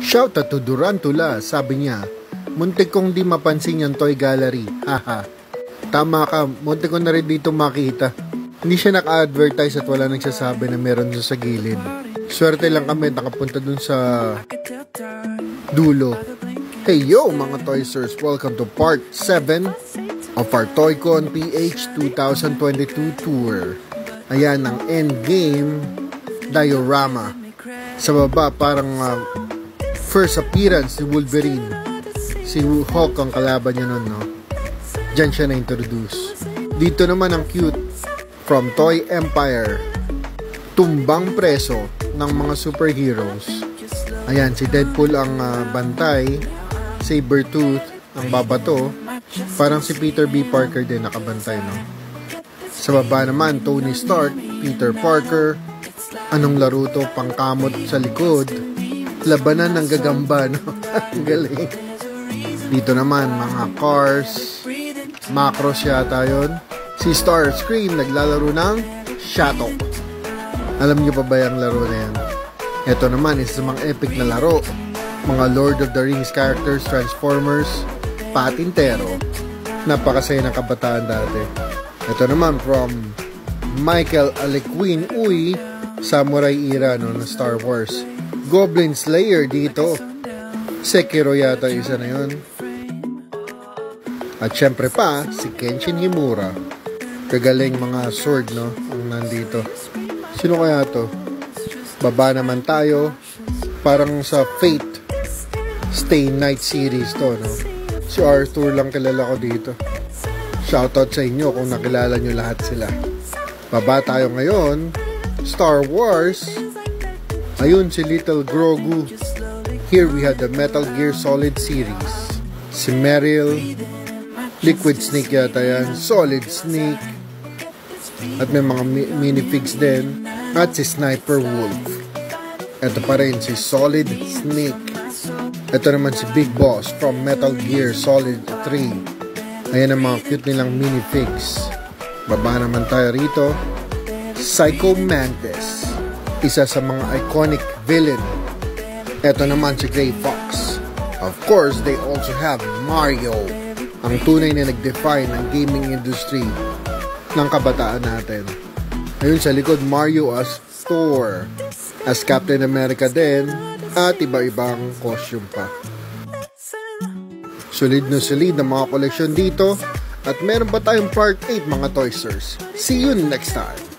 Shoutout to Durantula, sabi niya, muntik kong di mapansin yung toy gallery, haha. Tama ka, muntik ko na rin dito makita. Hindi siya naka-advertise at wala nagsasabi na meron sa gilid. Swerte lang kami nakapunta dun sa dulo. Hey yo mga Toysers, welcome to part 7 of our ToyCon PH 2022 tour. Ayan ang endgame diorama. Sa baba parang first appearance ni Wolverine. Si Hulk ang kalaban niya nun, no? Diyan siya na-introduce. Dito naman ang cute from Toy Empire. Tumbang preso ng mga superheroes. Ayan, si Deadpool ang bantay. Sabretooth ang babato. Parang si Peter B. Parker din nakabantay, no? Sa baba naman, Tony Stark, Peter Parker. Anong laro to? Pangkamot sa likod. Labanan ng gagamba, no? Ang galing. Dito naman, mga cars. Macros yata yun. Si Starscream, naglalaro ng Shadow. Alam niyo pa ba yung laro na yan? Ito naman, isa sa mga epic na laro. Mga Lord of the Rings characters, Transformers, Patintero. Napakasaya ng kabataan dati. Ito naman, from Michael Alequin Uy, Samurai era, no, na Star Wars. Goblin Slayer dito. Sekiro yata isa na yun. At syempre pa, si Kenshin Himura. Kagaling mga sword, no? Ang nandito. Sino kaya to? Baba naman tayo. Parang sa Fate Stay Night series to, no? Si Arthur lang kilala ko dito. Shoutout sa inyo kung nakilala nyo lahat sila. Baba tayo ngayon. Star Wars. Ayun si Little Grogu. Here we have the Metal Gear Solid series. Si Meryl. Liquid Snake yata yan. Solid Snake. At may mga minifigs din. At si Sniper Wolf. Ito pa rin si Solid Snake. Ito naman si Big Boss from Metal Gear Solid 3. Ayan ang mga cute nilang minifigs. Baba naman tayo rito. Psycho Mantis. Isa sa mga iconic villain. Eto naman si Grey Fox. Of course, they also have Mario, ang tunay na nag-define ng gaming industry ng kabataan natin. Ayun sa likod, Mario as Thor, as Captain America din, at iba-ibang costume pa. Solid na mga koleksyon dito, at meron pa tayong part 8 mga Toysers. See you next time!